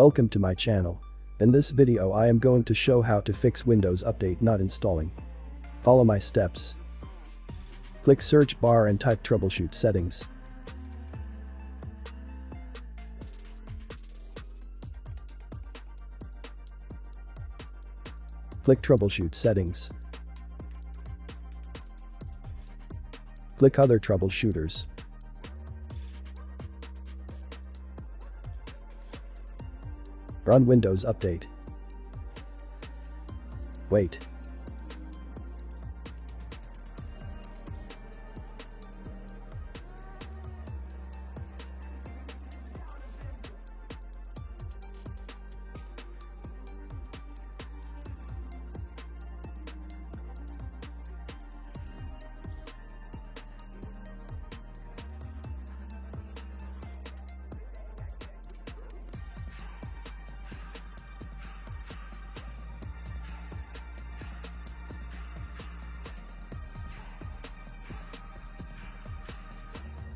Welcome to my channel. In this video I am going to show how to fix Windows Update not installing. Follow my steps. Click search bar and type troubleshoot settings. Click troubleshoot settings. Click other troubleshooters. Run Windows Update. Wait.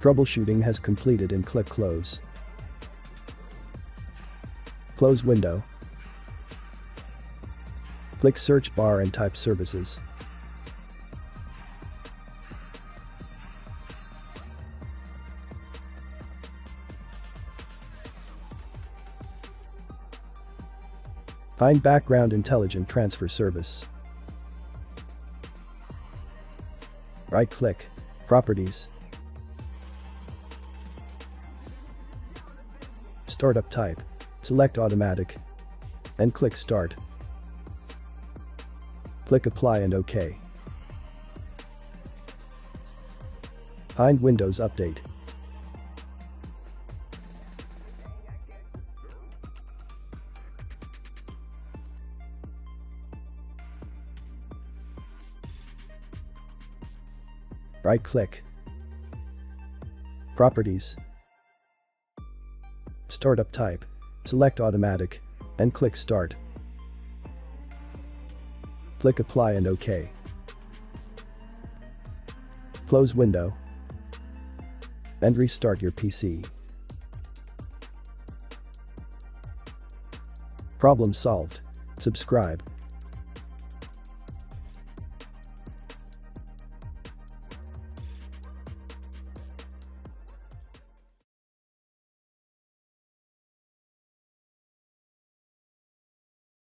Troubleshooting has completed and click close. Close window. Click search bar and type services. Find Background Intelligent Transfer Service. Right-click, Properties. Startup type. Select automatic. And click start. Click apply and OK. Find Windows Update. Right click. Properties. Startup type. Select automatic. And click start. Click apply and OK. Close window. And restart your PC. Problem solved. Subscribe.